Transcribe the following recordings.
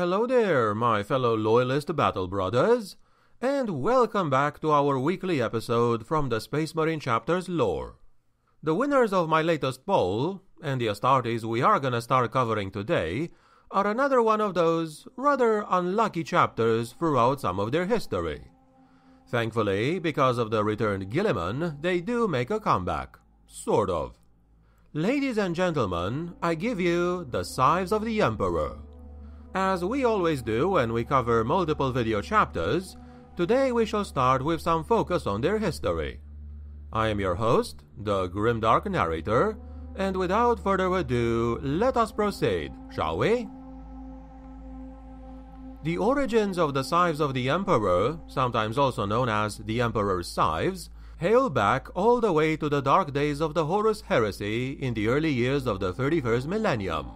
Hello there, my fellow loyalist battle brothers, and welcome back to our weekly episode from the Space Marine chapter's lore. The winners of my latest poll, and the Astartes we are gonna start covering today, are another one of those rather unlucky chapters throughout some of their history. Thankfully, because of the returned Guilliman, they do make a comeback. Sort of. Ladies and gentlemen, I give you the Scythes of the Emperor. As we always do when we cover multiple video chapters, today we shall start with some focus on their history. I am your host, the GrimDark Narrator, and without further ado, let us proceed, shall we? The origins of the Scythes of the Emperor, sometimes also known as the Emperor's Scythes, hail back all the way to the dark days of the Horus Heresy in the early years of the 31st millennium.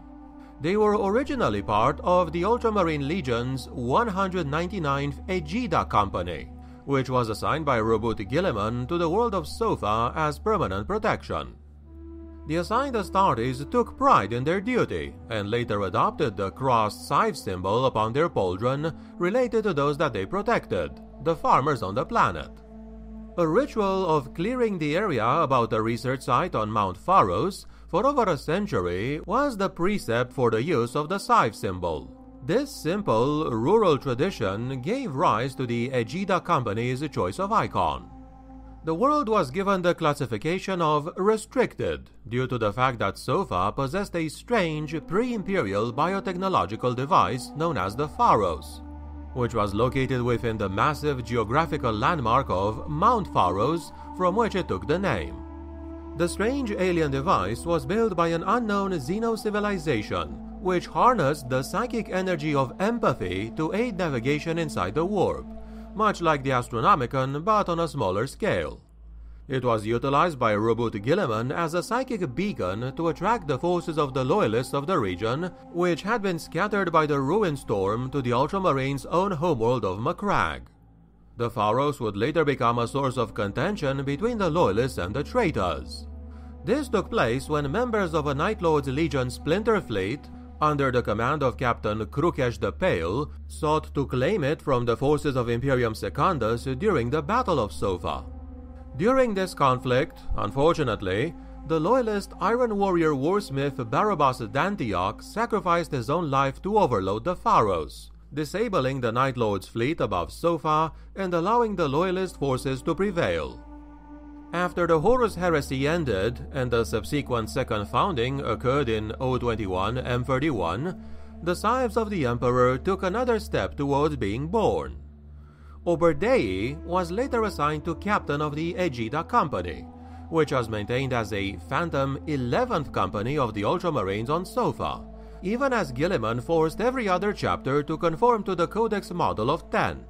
They were originally part of the Ultramarine Legion's 199th Aegida Company, which was assigned by Roboute Guilliman to the world of Sofa as permanent protection. The assigned Astartes took pride in their duty, and later adopted the crossed scythe symbol upon their pauldron related to those that they protected, the farmers on the planet. A ritual of clearing the area about a research site on Mount Pharos for over a century was the precept for the use of the scythe symbol. This simple, rural tradition gave rise to the Aegida Company's choice of icon. The world was given the classification of restricted due to the fact that Sofa possessed a strange pre-imperial biotechnological device known as the Pharos, which was located within the massive geographical landmark of Mount Pharos, from which it took the name. The strange alien device was built by an unknown Xeno civilization, which harnessed the psychic energy of empathy to aid navigation inside the warp, much like the Astronomicon but on a smaller scale. It was utilized by Roboute Guilliman as a psychic beacon to attract the forces of the loyalists of the region, which had been scattered by the ruin storm to the Ultramarines' own homeworld of Macragge. The Pharos would later become a source of contention between the Loyalists and the traitors. This took place when members of a Night Lord's Legion splinter fleet, under the command of Captain Krukesh the Pale, sought to claim it from the forces of Imperium Secundus during the Battle of Sofa. During this conflict, unfortunately, the Loyalist Iron Warrior Warsmith Barabbas Dantioch sacrificed his own life to overload the Pharos, disabling the Night Lord's fleet above Sofa and allowing the Loyalist forces to prevail. After the Horus Heresy ended and the subsequent Second Founding occurred in 021 M31, the Scythes of the Emperor took another step towards being born. Oberdeii was later assigned to captain of the Aegida Company, which was maintained as a phantom 11th company of the Ultramarines on Sofa, even as Guilliman forced every other chapter to conform to the Codex model of 10.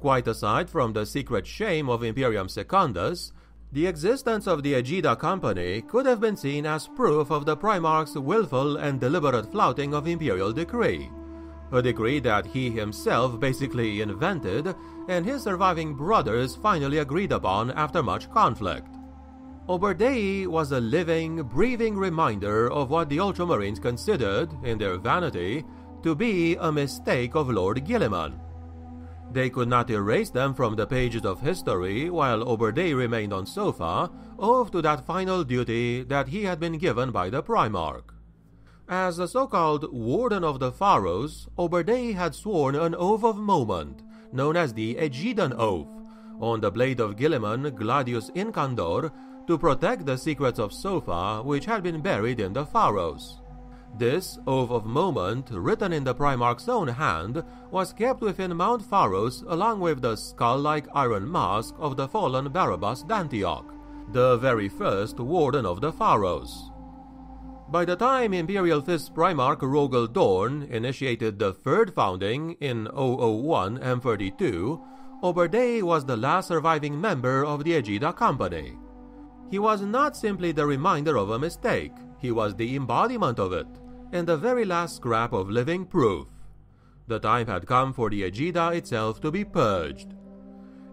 Quite aside from the secret shame of Imperium Secundus, the existence of the Aegida Company could have been seen as proof of the Primarch's willful and deliberate flouting of Imperial decree, a decree that he himself basically invented and his surviving brothers finally agreed upon after much conflict. Oberdeii was a living, breathing reminder of what the Ultramarines considered, in their vanity, to be a mistake of Lord Guilliman. They could not erase them from the pages of history while Oberdeii remained on Sofa, off to that final duty that he had been given by the Primarch. As the so-called Warden of the Pharos, Oberdeii had sworn an oath of moment, known as the Aegidon Oath, on the blade of Guilliman Gladius Incandor, to protect the secrets of Sofa which had been buried in the Pharos. This Oath of Moment, written in the Primarch's own hand, was kept within Mount Pharos along with the skull-like iron mask of the fallen Barabbas Dantioch, the very first Warden of the Pharos. By the time Imperial 5th Primarch Rogel Dorn initiated the Third Founding in 001 M32, Oberdeii was the last surviving member of the Aegida Company. He was not simply the reminder of a mistake, he was the embodiment of it, and the very last scrap of living proof. The time had come for the Aegida itself to be purged.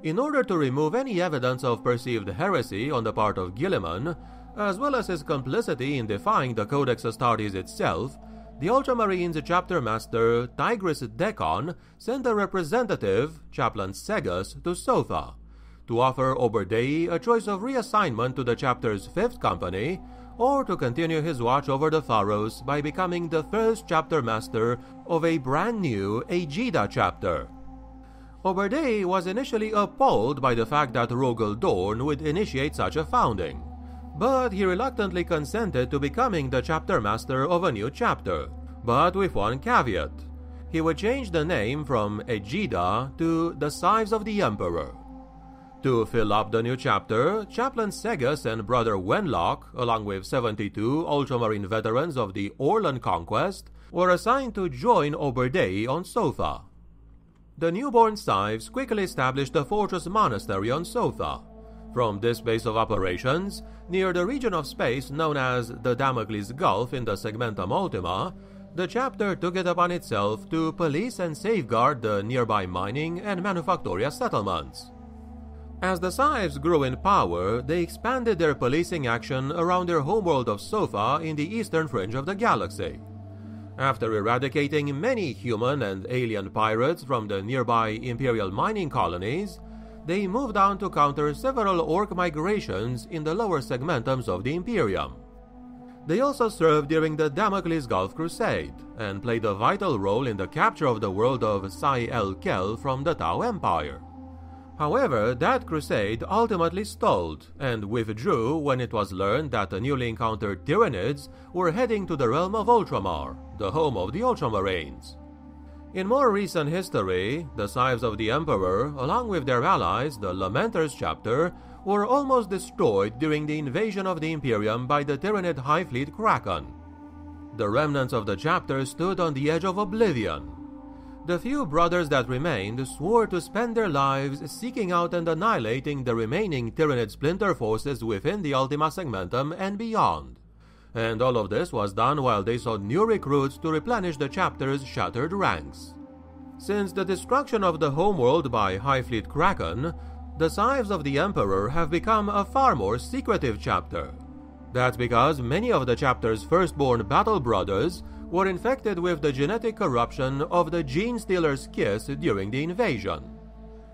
In order to remove any evidence of perceived heresy on the part of Guilliman, as well as his complicity in defying the Codex Astartes itself, the Ultramarines Chapter Master Tigris Deccan sent a representative, Chaplain Seggas, to Sofa, to offer Oberdeii a choice of reassignment to the Chapter's 5th Company, or to continue his watch over the Pharos by becoming the first Chapter Master of a brand new Aegida Chapter. Oberdeii was initially appalled by the fact that Rogel Dorn would initiate such a founding, but he reluctantly consented to becoming the chapter master of a new chapter, but with one caveat: he would change the name from Aegida to the Scythes of the Emperor. To fill up the new chapter, Chaplain Seggas and Brother Wenlock, along with 72 Ultramarine veterans of the Orland Conquest, were assigned to join Oberdeii on Sofa. The newborn Scythes quickly established a fortress monastery on Sofa. From this base of operations, near the region of space known as the Damocles Gulf in the Segmentum Ultima, the chapter took it upon itself to police and safeguard the nearby mining and manufactoria settlements. As the Scythes grew in power, they expanded their policing action around their homeworld of Sofa in the eastern fringe of the galaxy. After eradicating many human and alien pirates from the nearby imperial mining colonies, they moved on to counter several orc migrations in the lower segmentums of the Imperium. They also served during the Damocles Gulf Crusade, and played a vital role in the capture of the world of Sai El Kel from the Tau Empire. However, that crusade ultimately stalled, and withdrew when it was learned that the newly encountered Tyranids were heading to the realm of Ultramar, the home of the Ultramarines. In more recent history, the Scythes of the Emperor, along with their allies, the Lamenters chapter, were almost destroyed during the invasion of the Imperium by the Tyranid Highfleet Kraken. The remnants of the chapter stood on the edge of oblivion. The few brothers that remained swore to spend their lives seeking out and annihilating the remaining Tyranid splinter forces within the Ultima Segmentum and beyond, and all of this was done while they sought new recruits to replenish the chapter's shattered ranks. Since the destruction of the homeworld by Highfleet Kraken, the Scythes of the Emperor have become a far more secretive chapter. That's because many of the chapter's firstborn battle brothers were infected with the genetic corruption of the Gene Stealer's Kiss during the invasion.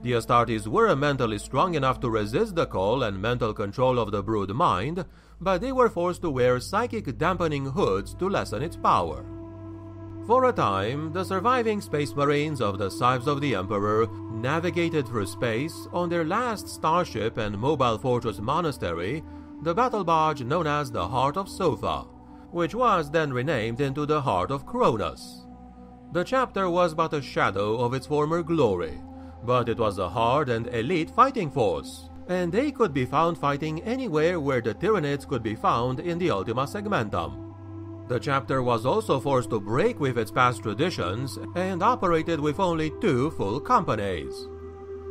The Astartes were mentally strong enough to resist the call and mental control of the brood mind, but they were forced to wear psychic dampening hoods to lessen its power. For a time, the surviving Space Marines of the Scythes of the Emperor navigated through space on their last starship and mobile fortress monastery, the battle barge known as the Heart of Sofa, which was then renamed into the Heart of Cronus. The chapter was but a shadow of its former glory, but it was a hard and elite fighting force, and they could be found fighting anywhere where the Tyranids could be found in the Ultima Segmentum. The chapter was also forced to break with its past traditions and operated with only 2 full companies.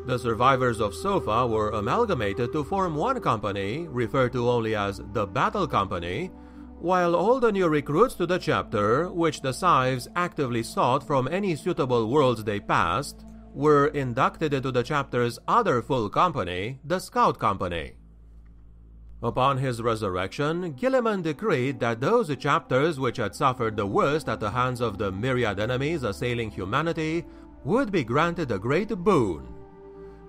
The survivors of Sofa were amalgamated to form one company, referred to only as the Battle Company, while all the new recruits to the chapter, which the Scythes actively sought from any suitable worlds they passed, were inducted into the chapter's other full company, the Scout Company. Upon his resurrection, Guilliman decreed that those chapters which had suffered the worst at the hands of the myriad enemies assailing humanity would be granted a great boon.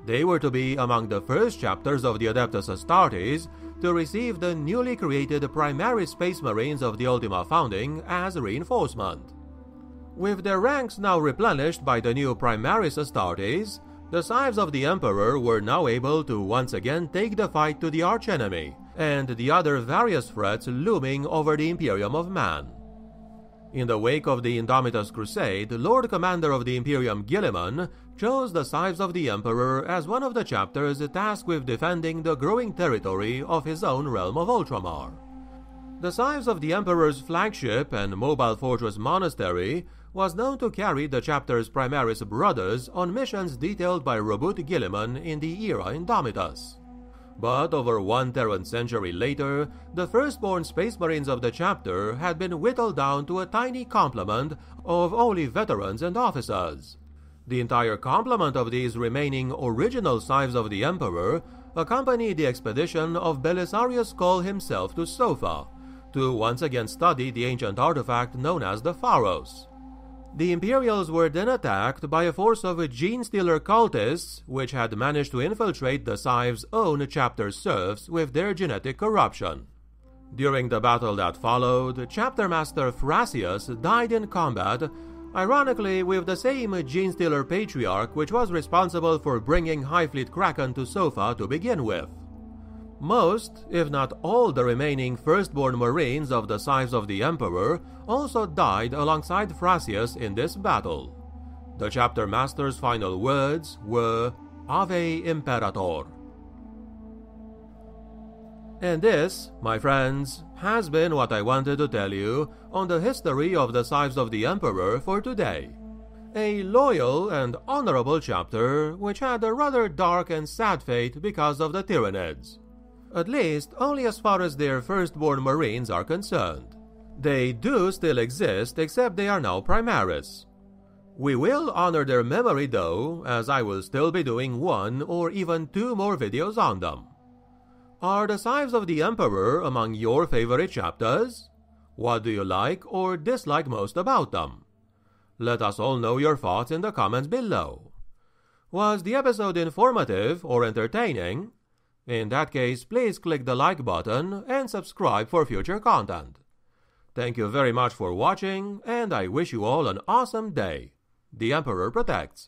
They were to be among the first chapters of the Adeptus Astartes to receive the newly created Primaris Space Marines of the Ultima founding as reinforcement. With their ranks now replenished by the new Primaris Astartes, the Scythes of the Emperor were now able to once again take the fight to the archenemy and the other various threats looming over the Imperium of Man. In the wake of the Indomitus Crusade, Lord Commander of the Imperium Guilliman chose the Scythes of the Emperor as one of the chapters tasked with defending the growing territory of his own realm of Ultramar. The Scythes of the Emperor's flagship and mobile fortress monastery was known to carry the chapter's Primaris brothers on missions detailed by Roboute Guilliman in the era Indomitus. But over 1 Terran century later, the firstborn Space Marines of the chapter had been whittled down to a tiny complement of only veterans and officers. The entire complement of these remaining original Scythes of the Emperor accompanied the expedition of Belisarius Cole himself to Sofa, to once again study the ancient artifact known as the Pharos. The Imperials were then attacked by a force of gene-stealer cultists, which had managed to infiltrate the Scythe's own chapter serfs with their genetic corruption. During the battle that followed, Chapter Master Thrasius died in combat, ironically with the same gene-stealer patriarch which was responsible for bringing Highfleet Kraken to Sofa to begin with. Most, if not all, the remaining firstborn marines of the Scythes of the Emperor also died alongside Thrasius in this battle. The chapter master's final words were Ave Imperator. And this, my friends, has been what I wanted to tell you on the history of the Scythes of the Emperor for today. A loyal and honorable chapter which had a rather dark and sad fate because of the Tyranids. At least only as far as their firstborn marines are concerned. They do still exist, except they are now Primaris. We will honor their memory though, as I will still be doing one or even two more videos on them. Are the Scythes of the Emperor among your favorite chapters? What do you like or dislike most about them? Let us all know your thoughts in the comments below. Was the episode informative or entertaining? In that case, please click the like button and subscribe for future content. Thank you very much for watching, and I wish you all an awesome day. The Emperor protects.